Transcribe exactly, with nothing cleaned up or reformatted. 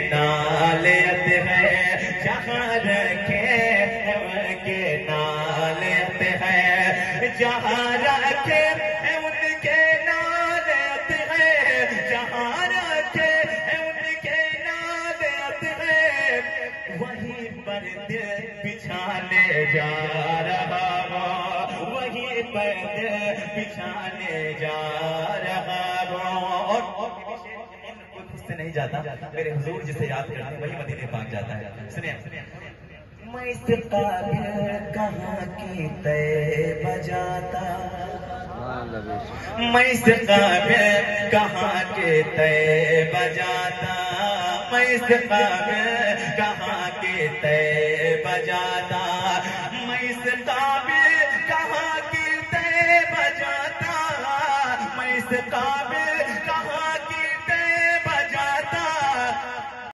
नालियत है जहान के उनके नालियत है जहान के उनके नालियत है जहान के उनके नालियत है वहीं पर दिल बिछाने जा रहा हूं वहीं पर दिल बिछाने जा रहा नहीं जाता मेरे हुजूर जिसे याद करते हैं वही मदीने पाक जाता है। सुनिए मैं इस काबिल कहाँ की तय बजाता मैं इस काबिल कहाँ के तय बजाता मैं इस काबिल कहाँ के तय बजाता मैं इस